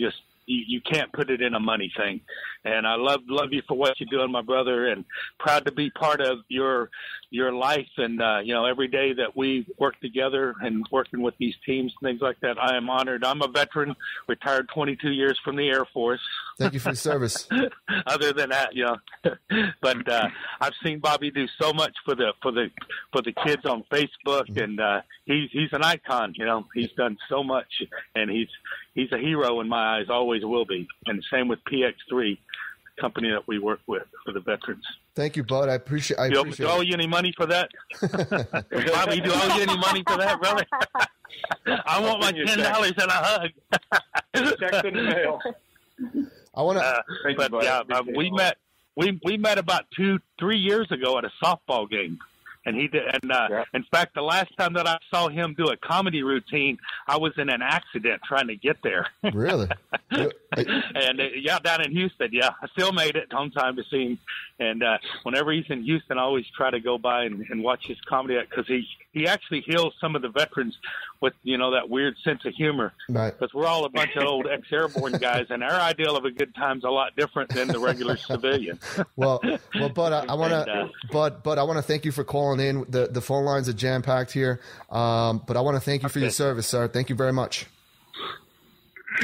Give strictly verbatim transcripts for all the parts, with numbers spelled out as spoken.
just you, you can't put it in a money thing. And I love love you for what you're doing, my brother, and proud to be part of your your life. And, uh, you know, every day that we work together and working with these teams and things like that, I am honored. I'm a veteran, retired twenty-two years from the Air Force. Thank you for your service. Other than that, yeah. But uh, I've seen Bobby do so much for the for the for the kids on Facebook, mm-hmm. and uh, he's he's an icon. You know, he's done so much, and he's he's a hero in my eyes, always will be. And same with P X three, the company that we work with for the veterans. Thank you, Bud. I appreciate. I appreciate. Do I owe you any money for that, Bobby? Do I owe you any money for that, brother? I want my ten dollars and a hug. Check in the mail. I want to, uh, but you, yeah, uh, we met we we met about two three years ago at a softball game, and he did. And uh, yeah. in fact, the last time that I saw him do a comedy routine, I was in an accident trying to get there. Really? And uh, yeah, down in Houston. Yeah, I still made it home time to see him. And uh, whenever he's in Houston, I always try to go by and, and watch his comedy because he he actually heals some of the veterans with, you know, that weird sense of humor. Because right. we're all a bunch of old ex-airborne guys, and our ideal of a good time's a lot different than the regular civilian. Well, well, Bud, I, I want to, uh, Bud, Bud, I want to thank you for calling in. The the phone lines are jam packed here, um, but I want to thank you okay. for your service, sir. Thank you very much.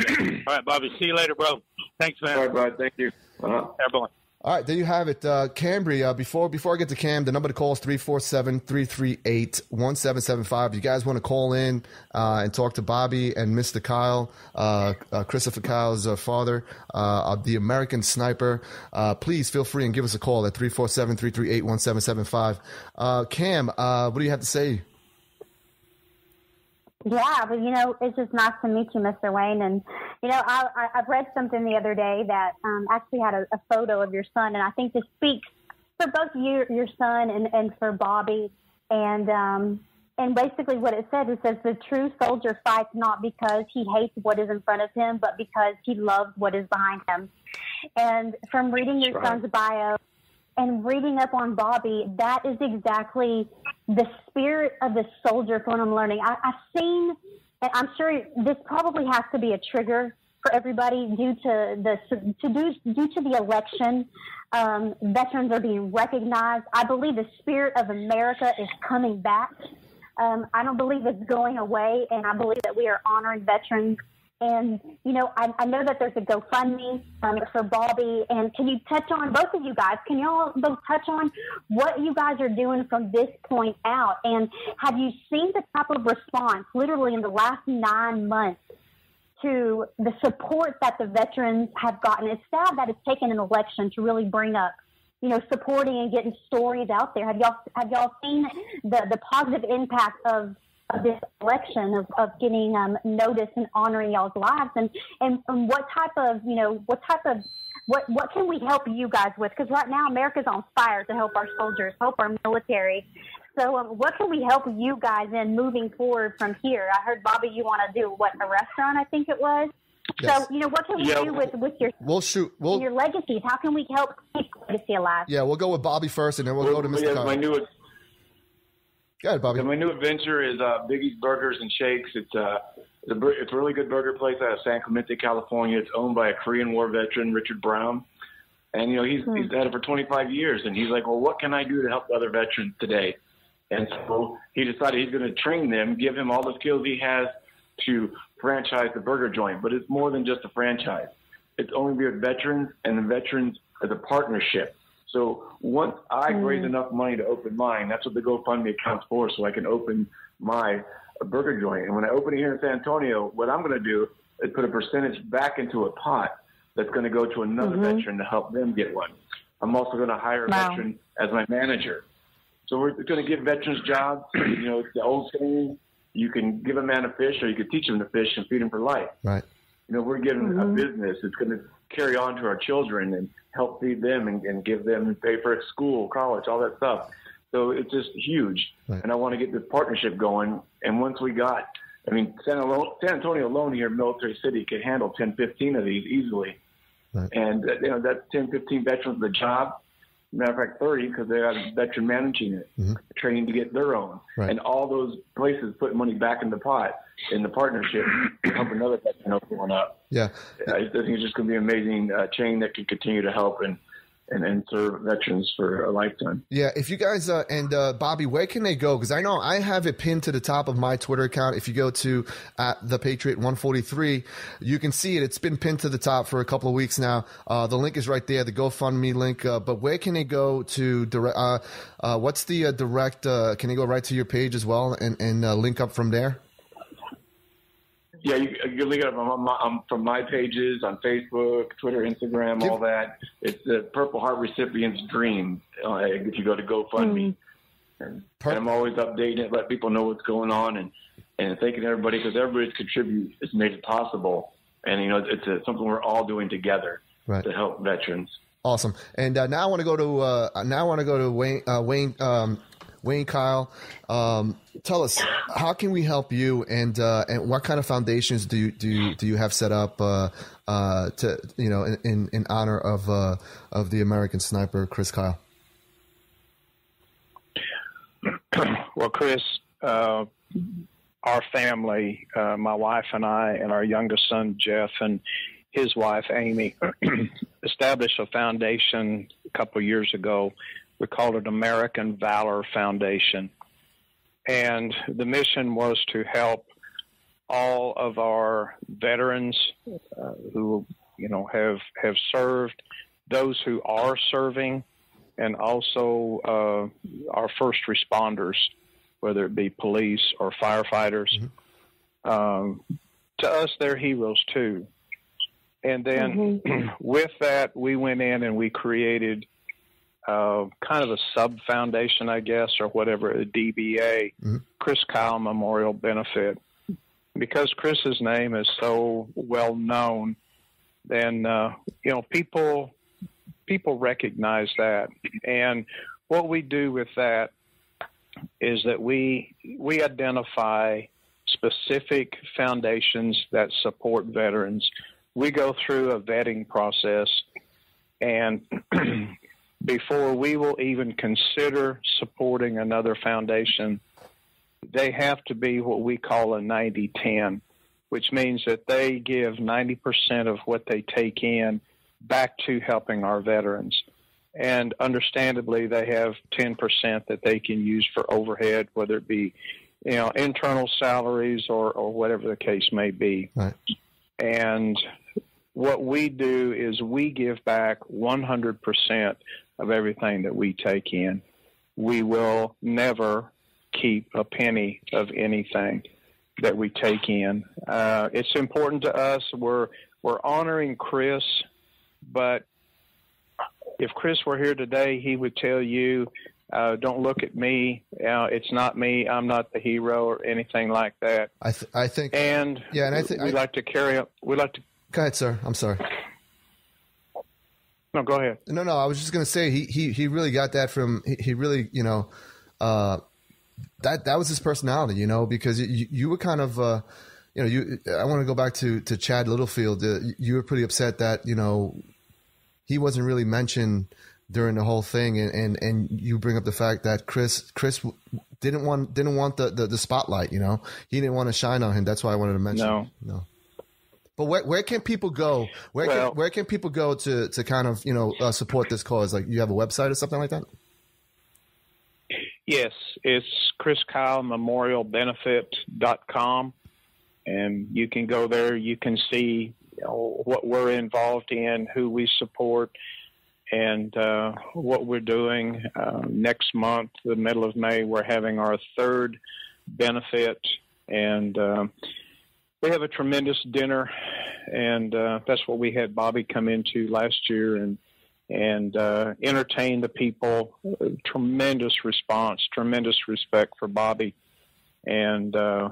All right, Bobby. See you later, bro. Thanks, man. All right, Bud. Thank you. Uh-huh. Everyone. All right, there you have it. Uh, Kambree, uh, before before I get to Cam, the number to call is three four seven, three three eight, one seven seven five. You guys want to call in uh, and talk to Bobby and Mister Kyle, uh, uh, Christopher Kyle's uh, father, uh, of the American Sniper, uh, please feel free and give us a call at three four seven, three three eight, one seven seven five. Uh, Cam, uh, what do you have to say? Yeah, but, you know, it's just nice to meet you, Mister Wayne. And, you know, I, I, I've read something the other day that um, actually had a, a photo of your son. And I think this speaks for both you, your son and, and for Bobby. And um, and basically what it said, it says the true soldier fights not because he hates what is in front of him, but because he loves what is behind him. And from reading your right. son's bio and reading up on Bobby, that is exactly the spirit of the soldier from what I'm learning. I, I've seen, and I'm sure this probably has to be a trigger for everybody due to the to do, due to the election. Um, veterans are being recognized. I believe the spirit of America is coming back. Um, I don't believe it's going away, and I believe that we are honoring veterans. And, you know, I, I know that there's a GoFundMe um, for Bobby. And can you touch on, both of you guys, can you all both touch on what you guys are doing from this point out? And have you seen the type of response literally in the last nine months to the support that the veterans have gotten? It's sad that it's taken an election to really bring up, you know, supporting and getting stories out there. Have y'all, have y'all seen the, the positive impact of of this election, of, of getting um, notice and honoring y'all's lives, and, and, and what type of, you know, what type of, what, what can we help you guys with? Because right now America's on fire to help our soldiers, help our military. So um, what can we help you guys in moving forward from here? I heard, Bobby, you want to do, what, a restaurant, I think it was? Yes. So, you know, what can we yeah, do with, with your we'll shoot, we'll, your legacies? How can we help keep legacy alive? Yeah, we'll go with Bobby first, and then we'll, we'll go to Mister Kyle. Go ahead, Bobby. So my new adventure is uh, Biggie's Burgers and Shakes. It's, uh, it's, a, it's a really good burger place out of San Clemente, California. It's owned by a Korean War veteran, Richard Brown. And, you know, he's, mm. he's had it for twenty-five years. And he's like, well, what can I do to help other veterans today? And so he decided he's going to train them, give him all the skills he has to franchise the burger joint. But it's more than just a franchise. It's only with veterans, and the veterans as a partnership. So once I mm. raise enough money to open mine, that's what the GoFundMe account's for, so I can open my burger joint. And when I open it here in San Antonio, what I'm going to do is put a percentage back into a pot that's going to go to another mm-hmm. veteran to help them get one. I'm also going to hire wow. a veteran as my manager. So we're going to give veterans jobs. You know, it's the old saying, you can give a man a fish or you can teach him to fish and feed him for life. Right. You know, we're giving mm-hmm. a business that's going to carry on to our children and help feed them and, and give them pay for school, college, all that stuff. So it's just huge. Right. And I want to get this partnership going. And once we got, I mean, San, San Antonio alone here, Military City, could handle ten, fifteen of these easily. Right. And, uh, you know, that's ten, fifteen veterans with a job. Matter of fact, thirty, because they have a veteran managing it, mm-hmm. training to get their own. Right. And all those places put money back in the pot. in the partnership to help another veteran open one up. Yeah. I think it's just going to be an amazing uh, chain that can continue to help and, and, and serve veterans for a lifetime. Yeah. If you guys, uh, and uh, Bobby, where can they go? Because I know I have it pinned to the top of my Twitter account. If you go to uh, The Patriot one forty-three, you can see it. It's been pinned to the top for a couple of weeks now. Uh, the link is right there, the GoFundMe link. Uh, but where can they go to direct? Uh, uh, what's the uh, direct? Uh, can they go right to your page as well and, and uh, link up from there? Yeah, you, you can link it up on my, on, from my pages on Facebook, Twitter, Instagram, all that. It's the Purple Heart recipients' dream. Uh, if you go to GoFundMe, mm-hmm. and, and I'm always updating it, let people know what's going on, and, and thanking everybody because everybody's contribute has made it possible. And you know, it's a, something we're all doing together right. to help veterans. Awesome. And uh, now I want to go to uh, now I want to go to Wayne uh, Wayne. Um, Wayne Kyle, um, tell us, how can we help you, and uh, and what kind of foundations do you, do you, do you have set up uh, uh, to you know in in honor of uh, of the American sniper Chris Kyle? Well, Chris, uh, our family, uh, my wife and I, and our youngest son Jeff, and his wife Amy, established a foundation a couple of years ago. We called it American Valor Foundation. And the mission was to help all of our veterans uh, who, you know, have, have served, those who are serving, and also uh, our first responders, whether it be police or firefighters. Mm-hmm. Um, to us, they're heroes too. And then mm-hmm. with that, we went in and we created Uh, kind of a sub-foundation, I guess, or whatever, a D B A, mm-hmm. Chris Kyle Memorial Benefit. Because Chris's name is so well-known, then, uh, you know, people people recognize that. And what we do with that is that we we identify specific foundations that support veterans. We go through a vetting process, and before we will even consider supporting another foundation, they have to be what we call a ninety ten, which means that they give ninety percent of what they take in back to helping our veterans. And understandably, they have ten percent that they can use for overhead, whether it be, you know, internal salaries or, or whatever the case may be. Right. And what we do is we give back one hundred percent of everything that we take in. We will never keep a penny of anything that we take in. Uh, it's important to us. We're we're honoring Chris, but if Chris were here today, he would tell you, uh, "Don't look at me. Uh, it's not me. I'm not the hero or anything like that." I th I think and yeah, and I think we like to carry up. We like to. Go ahead, sir. I'm sorry. No, go ahead. No, no. I was just gonna say he he he really got that from he, he really you know, uh, that that was his personality, you know, because you you were kind of uh, you know you I want to go back to to Chad Littlefield. Uh, you were pretty upset that you know he wasn't really mentioned during the whole thing, and and and you bring up the fact that Chris Chris didn't want didn't want the the, the spotlight, you know, he didn't want to shine on him. That's why I wanted to mention. No, no. But where, where can people go? Where well, can, where can people go to to kind of you know uh, support this cause? Like, you have a website or something like that? Yes, it's Chris Kyle Memorial Benefit dot com, and you can go there. You can see you know, what we're involved in, who we support, and uh, what we're doing. Uh, next month, the middle of May, we're having our third benefit, and Uh, we have a tremendous dinner, and uh, that's what we had Bobby come into last year and and uh, entertain the people. Tremendous response, tremendous respect for Bobby. And uh,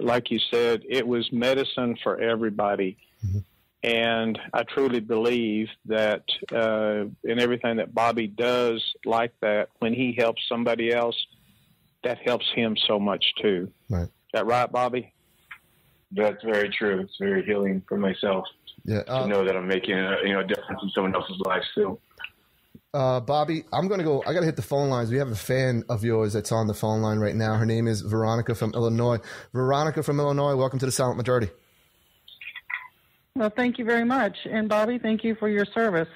like you said, it was medicine for everybody. Mm-hmm. And I truly believe that uh, in everything that Bobby does like that, when he helps somebody else, that helps him so much too. Right. Is that right, Bobby? That's very true. It's very healing for myself yeah, uh, to know that I'm making a, you know, a difference in someone else's life still. Uh, Bobby, I'm going to go. I got to hit the phone lines. We have a fan of yours that's on the phone line right now. Her name is Veronica from Illinois. Veronica from Illinois, welcome to the Silent Majority. Well, thank you very much. And, Bobby, thank you for your service.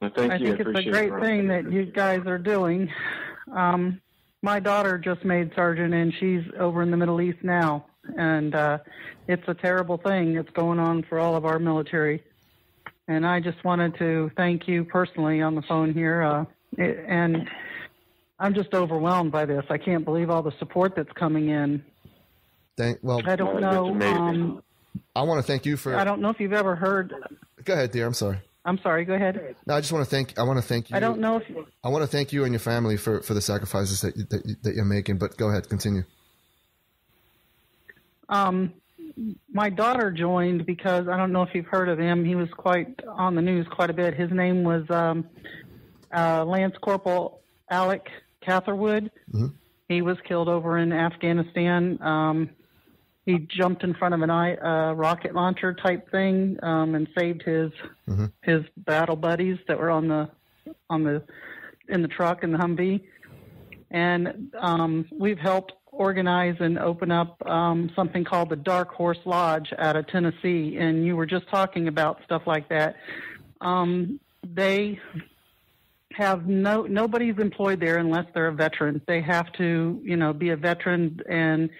Well, thank I you. think I it's a great it, thing that you guys are doing. Um, my daughter just made sergeant, and she's over in the Middle East now. And uh, it's a terrible thing that's going on for all of our military. And I just wanted to thank you personally on the phone here. Uh, it, and I'm just overwhelmed by this. I can't believe all the support that's coming in. Thank, well, I don't know. Um, I want to thank you for... I don't know if you've ever heard... Go ahead, dear. I'm sorry. I'm sorry. Go ahead. No, I just want to thank... I want to thank you. I don't know if... You, I want to thank you and your family for, for the sacrifices that, you, that, you, that you're making, but go ahead. Continue. Um, my daughter joined because... I don't know if you've heard of him. He was quite on the news quite a bit. His name was um, uh, Lance Corporal Alec Catherwood. Mm-hmm. He was killed over in Afghanistan. Um He jumped in front of an uh, rocket launcher type thing um, and saved his mm-hmm. his battle buddies that were on the on the in the truck in the Humvee. And um, we've helped organize and open up um, something called the Dark Horse Lodge out of Tennessee. And you were just talking about stuff like that. Um, they have no nobody's employed there unless they're a veteran. They have to, you know, be a veteran and.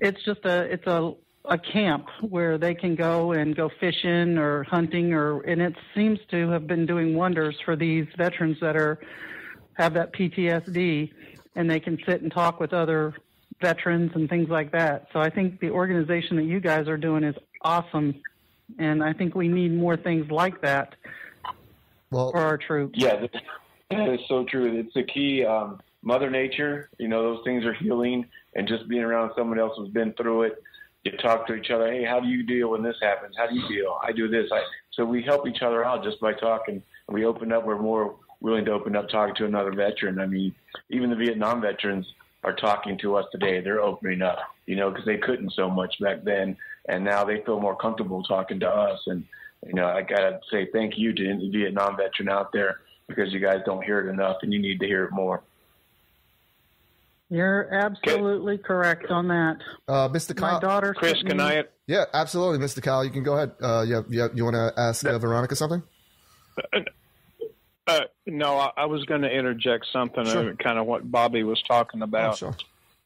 It's just a it's a a camp where they can go and go fishing or hunting or and it seems to have been doing wonders for these veterans that are have that P T S D and they can sit and talk with other veterans and things like that. So I think the organization that you guys are doing is awesome, and I think we need more things like that well, for our troops. Yeah, that is so true. It's the key. Um, Mother Nature, you know, those things are healing. And just being around someone else who's been through it, you talk to each other. Hey, how do you deal when this happens? How do you deal? I do this. I, so we help each other out just by talking. We open up. We're more willing to open up talking to another veteran. I mean, even the Vietnam veterans are talking to us today. They're opening up, you know, because they couldn't so much back then. And now they feel more comfortable talking to us. And, you know, I got to say thank you to any Vietnam veteran out there because you guys don't hear it enough and you need to hear it more. You're absolutely correct on that. Uh, Mister Kyle. My daughter. Chris, can I? Yeah, absolutely, Mister Kyle. You can go ahead. Uh, yeah, yeah, you want to ask uh, Veronica something? Uh, uh, no, I, I was going to interject something, sure. uh, kind of what Bobby was talking about. Oh, sure.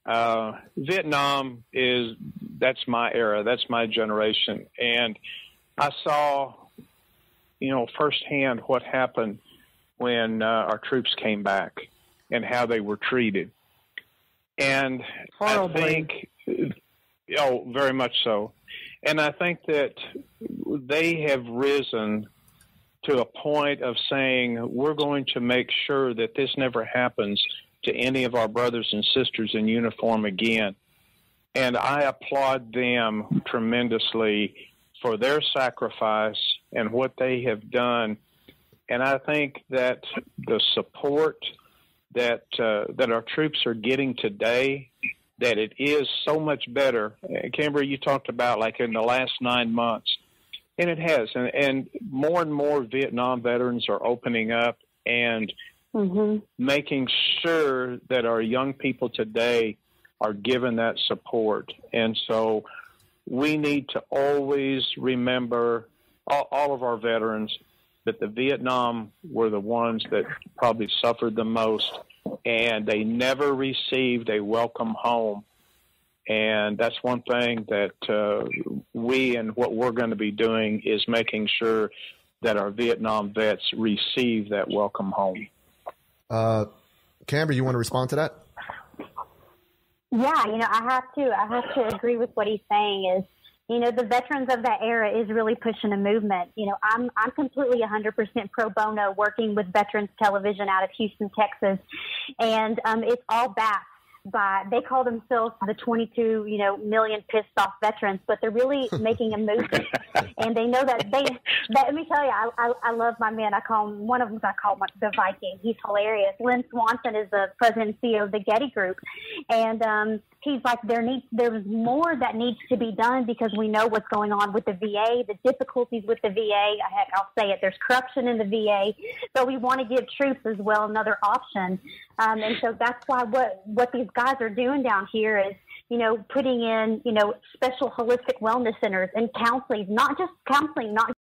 uh, Vietnam is, that's my era. That's my generation. And I saw, you know, firsthand what happened when uh, our troops came back and how they were treated. And Horribly. I think, oh, very much so. And I think that they have risen to a point of saying, we're going to make sure that this never happens to any of our brothers and sisters in uniform again. And I applaud them tremendously for their sacrifice and what they have done. And I think that the support that uh, that our troops are getting today, that it is so much better. Kambree, you talked about like in the last nine months, and it has. And, and more and more Vietnam veterans are opening up and mm-hmm. making sure that our young people today are given that support. And so we need to always remember all, all of our veterans that the Vietnam were the ones that probably suffered the most, and they never received a welcome home. And that's one thing that uh, we and what we're going to be doing is making sure that our Vietnam vets receive that welcome home. Uh, Kambree, you want to respond to that? Yeah, you know, I have to. I have to agree with what he's saying is, you know, the veterans of that era is really pushing a movement. You know, I'm I'm completely one hundred percent pro bono working with Veterans Television out of Houston, Texas, and um, it's all back. by, they call themselves the twenty-two, you know, million pissed off veterans, but they're really making a movement. And they know that they, that, let me tell you, I, I, I love my men. I call him, one of them I call my, the Viking. He's hilarious. Lynn Swanson is the president and C E O of the Getty Group. And, um, he's like, there needs, there's more that needs to be done because we know what's going on with the V A, the difficulties with the V A. Heck, I'll say it. There's corruption in the V A. So we want to give troops as well another option. Um, and so that's why what, what these guys are doing down here is, you know, putting in, you know, special holistic wellness centers and counseling, not just counseling, not